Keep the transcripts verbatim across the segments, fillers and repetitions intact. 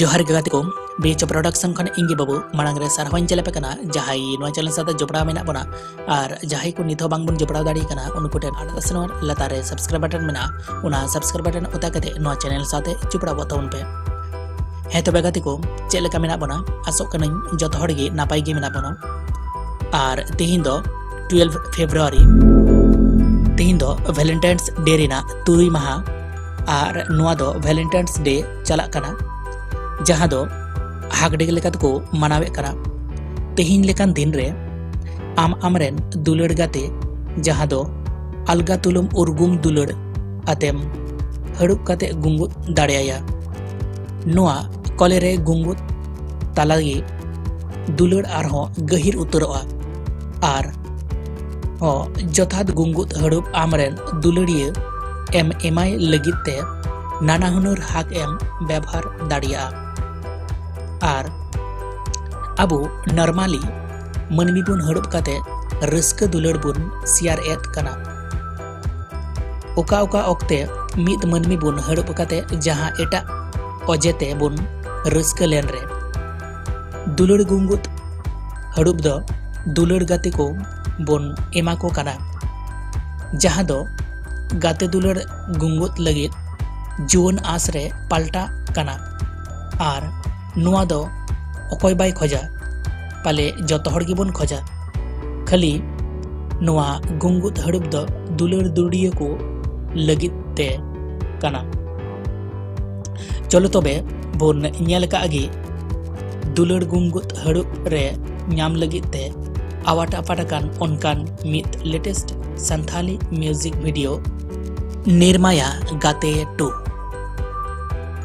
Johar Gagatikum, Bittu Production khan Ingi Babu, Marang re sarhawan jelepe kana, jahai noa channel sata jopra mena bona, ar jahai ko nitho bang bun jopra dari kana, unku ten ada senor latare subscribe button mena, una subscribe button utakate noa channel sate jopra botaun pe. Heto Gagatikum, cele kami na bona, asok kana joto horgi napai gi mena bona, ar tihindo twelve February, tihindo Valentine's Day rena turui maha, ar noa do Valentine's Day chalak kana. Jaha do hagdeg lekat ko manawe kara tehin lekan din re am amren dulur gate jaha do alga tulum urgum dulur atem haruk kate gungut dareaya noa kolere gungut talagi dulur arho gahir uturoa ar ho jothat gungut haruk amren dulurie em emai legit te nana hunur hak em bebhar dareaya ar abu normali manmi bun harup kate riska dulur bun siar et kana oka oka okte mit manmi bun harup kate jaha eta ojete bun riska lenre dulur gungut harup do dulur gate ko bun emako kana jaha do gate dulur gungut lagit juan asre palta kana ar ᱱᱚᱣᱟ ᱫᱚ ᱚᱠᱚᱭ ᱵᱟᱭ ᱠᱷᱚᱡᱟ ᱯᱟᱞᱮ ᱡᱚᱛᱚ ᱦᱚᱲ ᱜᱮᱵᱚᱱ ᱠᱷᱚᱡᱟ ᱠᱷᱟᱹᱞᱤ ᱱᱚᱣᱟ ᱜᱩᱝᱜᱩᱫ ᱦᱟᱹᱲᱩᱵ ᱫᱚ ᱫᱩᱞᱟᱹᱲ ᱫᱩᱲᱤᱭᱟᱹ ᱠᱚ ᱞᱟᱹᱜᱤᱫ ᱛᱮ ᱠᱟᱱᱟ ᱪᱚᱞᱚ ᱛᱚᱵᱮ ᱵᱚᱱ ᱧᱮᱞ ᱠᱟᱜ ᱜᱮ ᱫᱩᱞᱟᱹᱲ ᱜᱩᱝᱜᱩᱫ ᱦᱟᱹᱲᱩᱵ ᱨᱮ ᱧᱟᱢ ᱞᱟᱹᱜᱤᱫ ᱛᱮ ᱟᱣᱟᱴ ᱟᱯᱟᱴᱟᱠᱟᱱ ᱚᱱᱠᱟᱱ ᱢᱤᱫ ᱞᱮᱴᱮᱥᱴ ᱥᱟᱱᱛᱷᱟᱞᱤ ᱢᱤᱭᱩᱡᱤᱠ ᱵᱷᱤᱰᱤᱭᱳ ᱱᱤᱨᱢᱟᱭᱟ ᱜᱟᱛᱮ ᱴᱩ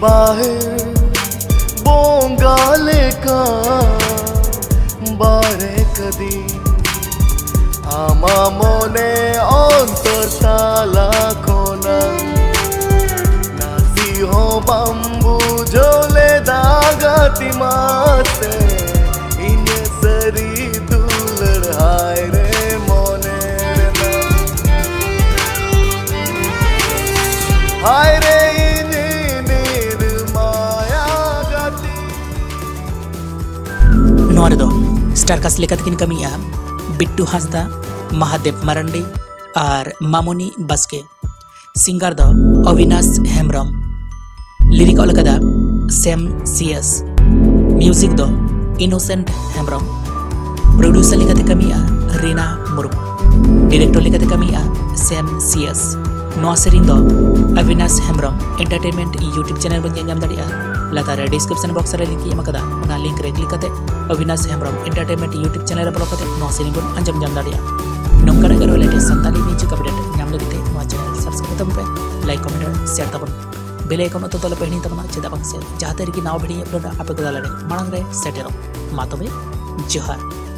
बाहेर बोंगाले का बारे कदी आमा मोने अंतर ताला खोला नासी हो बंबू जोले दागती माते इन्हें सरी दूलर हाय रे मोने हाय रे Starcast lekatkin kami ya Bittu Hasda, Mahadev Marandi, ar Mamoni Baske. Singar do Awinash Hembram. Lirik olakada Sam C S. Music do Innocent Hembram. Producer lekatkin kami ya Rina Murmu. Director lekatkin kami ya Sam C S. Noa sering do Awinash Hembram Entertainment YouTube channel bang yang dari ya. Latar description box ada link yang makada, na link re klik kate, Awinash Hembram Entertainment YouTube channel re blog kate, no sini pun anjam jam dari ya. Nongkar agar oleh Santali music update, nyam lebih teh, no channel subscribe tamu pe, like comment dan share tamu. Bel icon atau tolak pehni tamu ceda bangsa, jahat teri ki nau pehni upload apa kedalaman, marang re setero, matome, johar.